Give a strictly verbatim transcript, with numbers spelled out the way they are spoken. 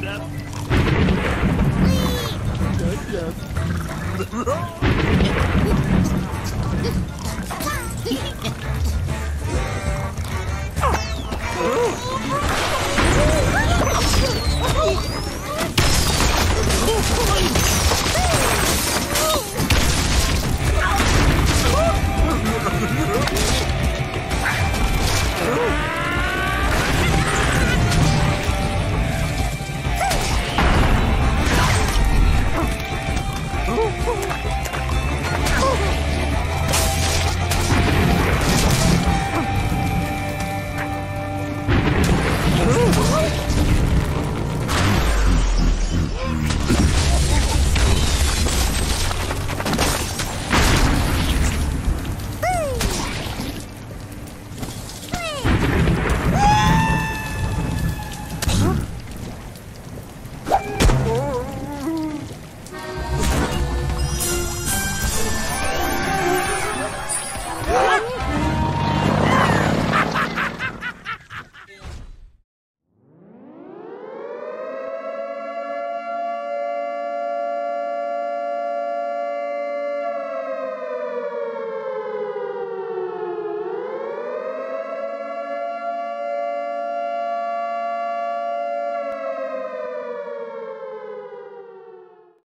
Yep. Yep.